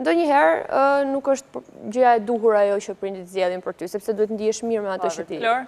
ndonjëherë nuk është gjëja e duhur ajo që prindit zgjedhin për ty, sepse duhet ndihesh mirë me ato që ti.